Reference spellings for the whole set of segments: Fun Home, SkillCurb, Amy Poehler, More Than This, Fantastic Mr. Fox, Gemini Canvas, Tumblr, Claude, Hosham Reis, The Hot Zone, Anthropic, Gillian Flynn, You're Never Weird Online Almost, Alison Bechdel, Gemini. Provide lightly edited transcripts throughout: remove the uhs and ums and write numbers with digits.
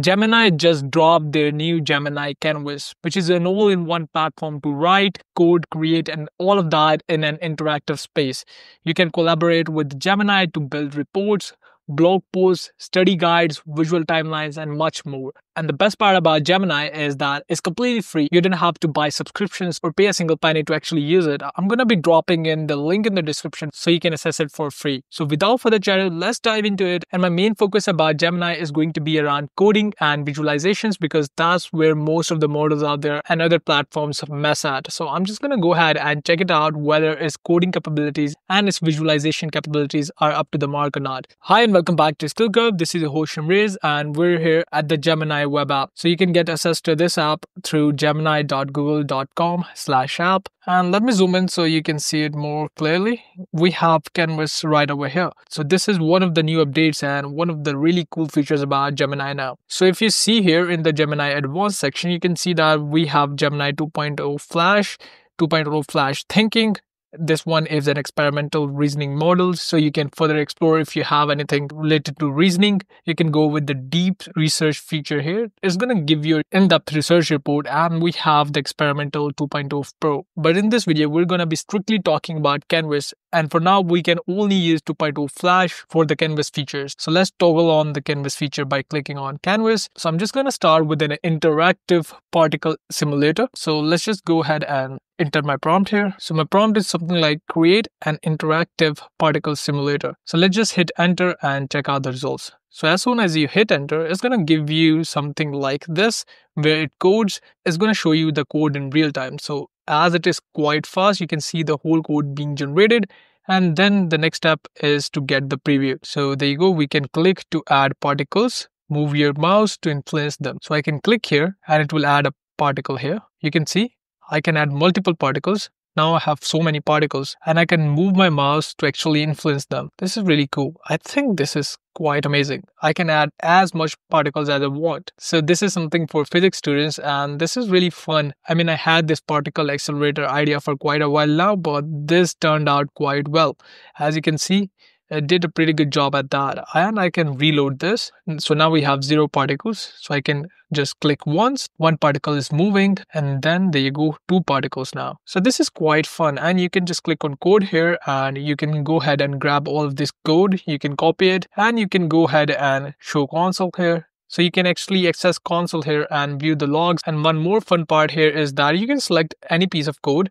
Gemini just dropped their new Gemini Canvas, which is an all-in-one platform to write, code, create, and all of that in an interactive space. You can collaborate with Gemini to build reports, blog posts, study guides, visual timelines, and much more. And the best part about Gemini is that it's completely free. You don't have to buy subscriptions or pay a single penny to actually use it. I'm going to be dropping in the link in the description so you can access it for free. So without further ado, let's dive into it. And my main focus about Gemini is going to be around coding and visualizations, because that's where most of the models out there and other platforms mess at. So I'm just going to go ahead and check it out whether its coding capabilities and its visualization capabilities are up to the mark or not. Hi, and welcome back to SkillCurb. This is Hosham Reis, and we're here at the Gemini web app. So you can get access to this app through gemini.google.com/app. And let me zoom in so you can see it more clearly. We have Canvas right over here. So this is one of the new updates and one of the really cool features about Gemini now. So if you see here in the Gemini Advanced section, you can see that we have Gemini 2.0 Flash, 2.0 Flash Thinking. This one is an experimental reasoning model, so you can further explore if you have anything related to reasoning. You can go with the deep research feature here. It's going to give you an in-depth research report, and we have the experimental 2.0 Pro. But in this video, we're going to be strictly talking about Canvas, and for now, we can only use 2.0 Flash for the Canvas features. So let's toggle on the Canvas feature by clicking on Canvas. So I'm just going to start with an interactive particle simulator. So let's just go ahead and enter my prompt here. So my prompt is something like create an interactive particle simulator. So let's just hit enter and check out the results. So as soon as you hit enter, it's going to give you something like this, where it codes. It's going to show you the code in real time. So as it is quite fast, you can see the whole code being generated. And then the next step is to get the preview. So there you go. We can click to add particles, move your mouse to influence them. So I can click here and it will add a particle here. You can see I can add multiple particles. Now I have so many particles, and I can move my mouse to actually influence them. This is really cool. I think this is quite amazing. I can add as much particles as I want. So this is something for physics students, and this is really fun. I mean, I had this particle accelerator idea for quite a while now, but this turned out quite well. As you can see, I did a pretty good job at that, and I can reload this. So now we have 0 particles. So I can just click once, one particle is moving, and then there you go, 2 particles now. So this is quite fun, and you can just click on code here and you can go ahead and grab all of this code. You can copy it and you can go ahead and show console here. So you can actually access console here and view the logs. And one more fun part here is that you can select any piece of code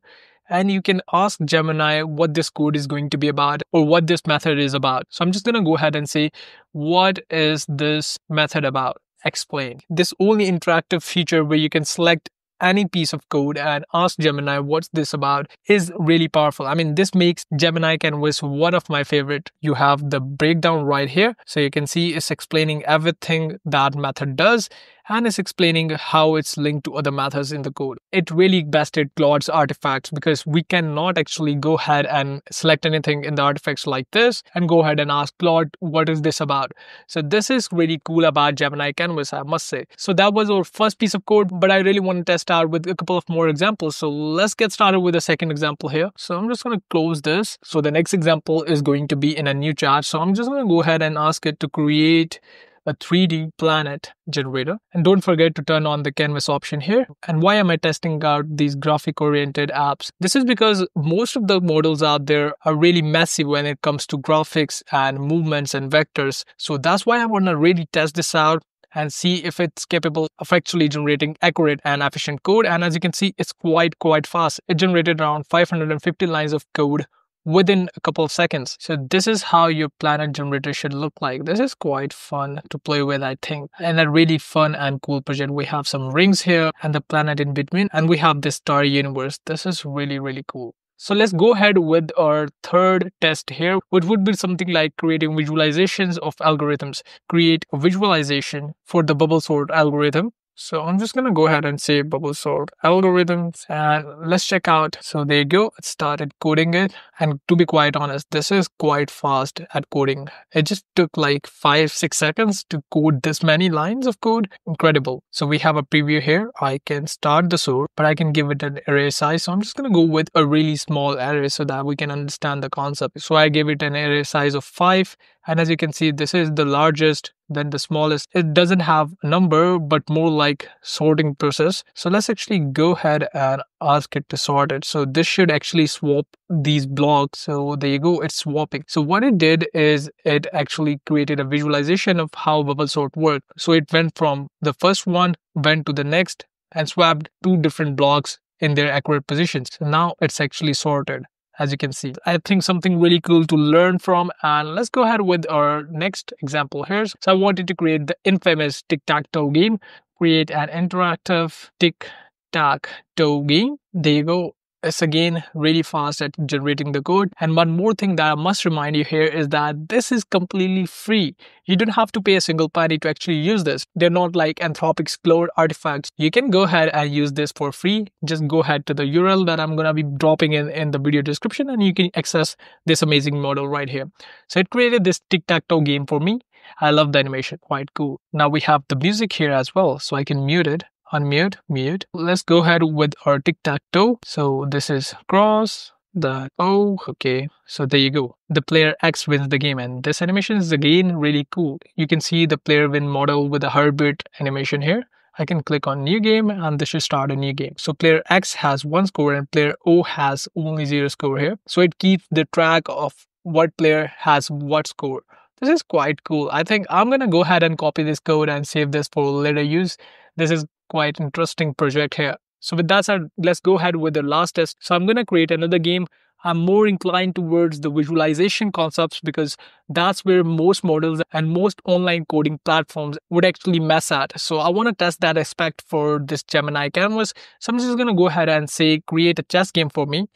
and you can ask Gemini what this code is going to be about or what this method is about. So I'm just going to go ahead and say, what is this method about? Explain. This only interactive feature where you can select any piece of code and ask Gemini what's this about is really powerful. I mean, this makes Gemini Canvas one of my favorite. You have the breakdown right here. So you can see it's explaining everything that method does, and it's explaining how it's linked to other methods in the code. It really bested Claude's artifacts, because we cannot actually go ahead and select anything in the artifacts like this and go ahead and ask Claude, what is this about? So this is really cool about Gemini Canvas, I must say. So that was our first piece of code, but I really want to test out with a couple of more examples. So let's get started with the second example here. So I'm just going to close this. So the next example is going to be in a new chart. So I'm just going to go ahead and ask it to create a 3D planet generator. And don't forget to turn on the canvas option here. And why am I testing out these graphic oriented apps? This is because most of the models out there are really messy when it comes to graphics and movements and vectors. So that's why I want to really test this out and see if it's capable of actually generating accurate and efficient code. And as you can see, it's quite fast. It generated around 550 lines of code within a couple of seconds. So this is how your planet generator should look like. This is quite fun to play with, I think, and a really fun and cool project. We have some rings here and the planet in between, and we have this star universe. This is really cool. So let's go ahead with our third test here, which would be something like creating visualizations of algorithms. Create a visualization for the bubble sort algorithm. So I'm just going to go ahead and say bubble sort algorithms, and let's check out. So there you go. It started coding it. And to be quite honest, this is quite fast at coding. It just took like 5-6 seconds to code this many lines of code. Incredible. So we have a preview here. I can start the sort, but I can give it an array size. So I'm just going to go with a really small array so that we can understand the concept. So I gave it an array size of 5. And as you can see, this is the largest, then the smallest. It doesn't have a number, but more like sorting process. So let's actually go ahead and ask it to sort it. So this should actually swap these blocks. So there you go, it's swapping. So what it did is it actually created a visualization of how bubble sort worked. So it went from the first one, went to the next, and swapped two different blocks in their accurate positions. So now it's actually sorted. As you can see, I think something really cool to learn from. And let's go ahead with our next example here. So I wanted to create the infamous tic-tac-toe game. Create an interactive tic-tac-toe game. There you go. It's again really fast at generating the code. And one more thing that I must remind you here is that this is completely free. You don't have to pay a single penny to actually use this. They're not like Anthropic's Claude artifacts. You can go ahead and use this for free. Just go ahead to the URL that I'm going to be dropping in the video description, and you can access this amazing model right here. So it created this tic-tac-toe game for me. I love the animation. Quite cool. Now we have the music here as well. So I can mute it. Unmute, mute. Let's go ahead with our tic-tac-toe. So this is cross, the O, okay. So there you go. The player X wins the game, and this animation is again really cool. You can see the player win model with a heartbeat animation here. I can click on new game, and this should start a new game. So player X has one score and player O has only 0 score here. So it keeps the track of what player has what score. This is quite cool. I think I'm gonna go ahead and copy this code and save this for later use. This is quite interesting project here. So with that said, let's go ahead with the last test. So I'm gonna create another game. I'm more inclined towards the visualization concepts because that's where most models and most online coding platforms would actually mess at. So I want to test that aspect for this Gemini canvas. So I'm just gonna go ahead and say, create a chess game for me.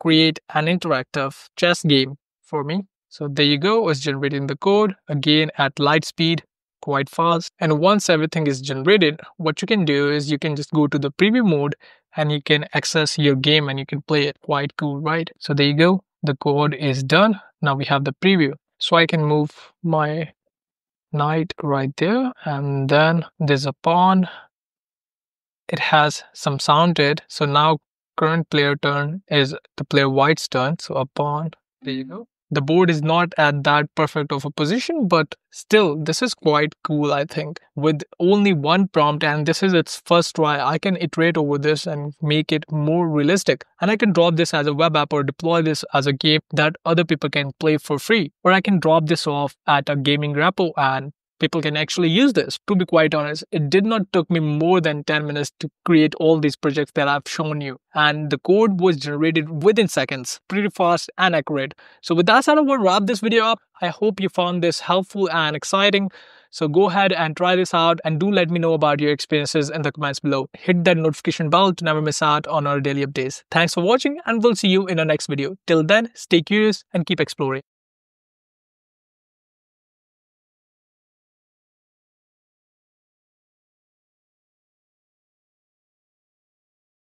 Create an interactive chess game for me. So there you go, it's generating the code again at light speed. Quite fast. And once everything is generated, what you can do is you can just go to the preview mode and you can access your game and you can play it. Quite cool, right? So there you go. The code is done. Now we have the preview. So I can move my knight right there. And then there's a pawn. It has some sounded. So now current player turn is the player white's turn. So a pawn. There you go. The board is not at that perfect of a position, but still, this is quite cool, I think. With only one prompt, and this is its first try, I can iterate over this and make it more realistic. And I can drop this as a web app or deploy this as a game that other people can play for free. Or I can drop this off at a gaming repo and people can actually use this. To be quite honest, it did not take me more than 10 minutes to create all these projects that I've shown you. And the code was generated within seconds, pretty fast and accurate. So with that said, I will wrap this video up. I hope you found this helpful and exciting. So go ahead and try this out and do let me know about your experiences in the comments below. Hit that notification bell to never miss out on our daily updates. Thanks for watching, and we'll see you in our next video. Till then, stay curious and keep exploring.